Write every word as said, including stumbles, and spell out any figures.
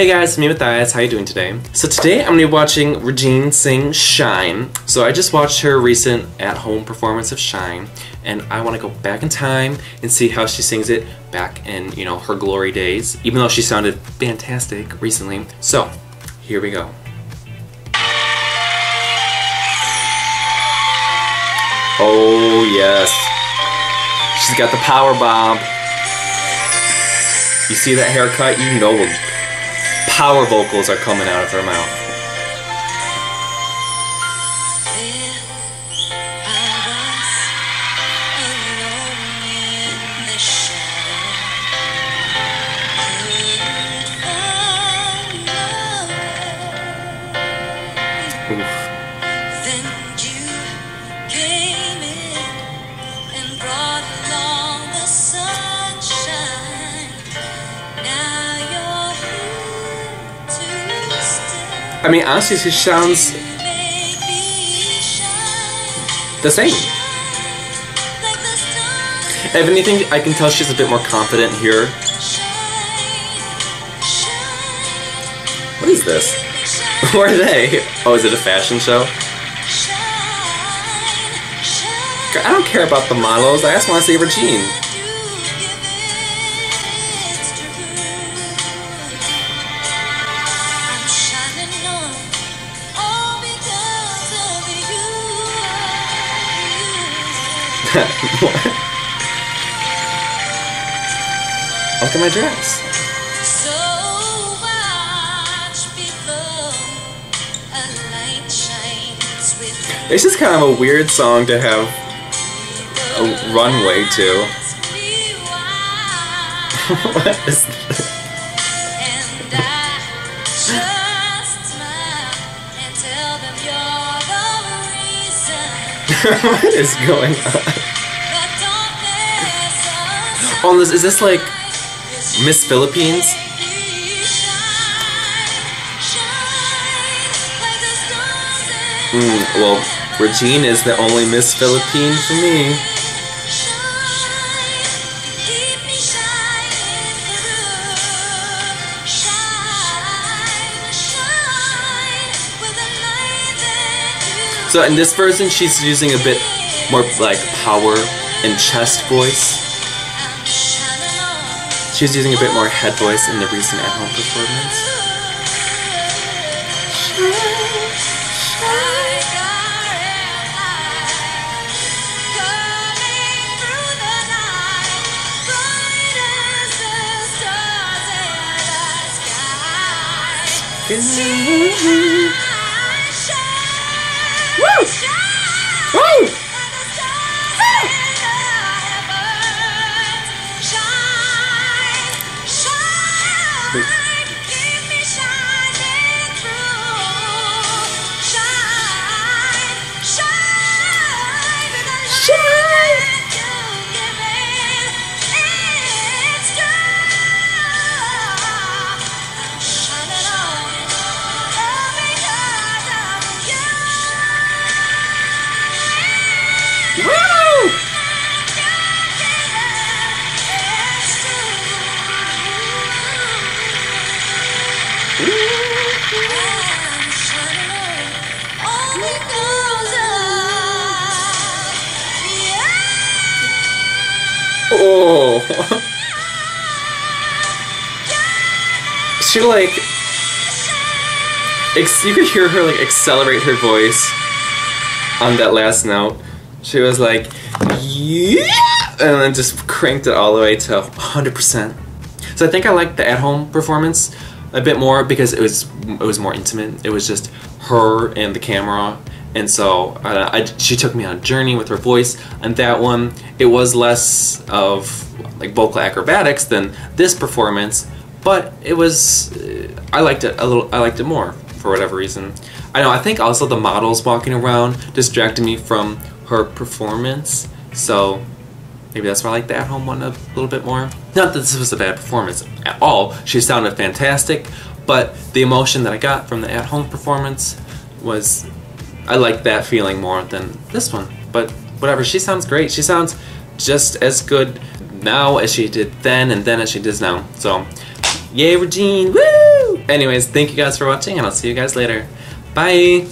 Hey guys, it's me with eyes. How you doing today? So today I'm gonna be watching Regine sing Shine. So I just watched her recent at-home performance of Shine, and I want to go back in time and see how she sings it back in, you know, her glory days. Even though she sounded fantastic recently, so here we go. Oh yes, she's got the power bomb. You see that haircut? You know we'll power vocals are coming out of her mouth. Then you came in and brought along the sunshine. Now I mean, honestly, she sounds the same. If anything, I can tell she's a bit more confident here. What is this? Where are they? Oh, is it a fashion show? I don't care about the models. I just want to see Regine. Look at my dress. So much below, a light shines within. It's just kind of a weird song to have a runway to. What is this? And I just smile and tell them you're the reason. What is going on? Oh, this, is this like Miss Philippines? Mm, well, Regine is the only Miss Philippines for me. So in this version, she's using a bit more like power and chest voice. She's using a bit more head voice in the recent at-home performance. Woo! Woo! Shine, keep me shining through. Shine, shine, with the shine you give it. It's good. I'm shining on, all because of you. Woo! Oh, she like, ex you could hear her like accelerate her voice on that last note. She was like, yeah, and then just cranked it all the way to one hundred percent. So I think I liked the at-home performance a bit more because it was it was more intimate. It was just her and the camera. And so uh, I, she took me on a journey with her voice. And that one, it was less of like vocal acrobatics than this performance, but it was uh, I liked it a little. I liked it more for whatever reason. I know. I think also the models walking around distracted me from her performance. So maybe that's why I like the at-home one a little bit more. Not that this was a bad performance at all. She sounded fantastic, but the emotion that I got from the at-home performance was. I like that feeling more than this one, but whatever, she sounds great. She sounds just as good now as she did then and then as she does now. So, yay Regine, woo! Anyways, thank you guys for watching, and I'll see you guys later. Bye!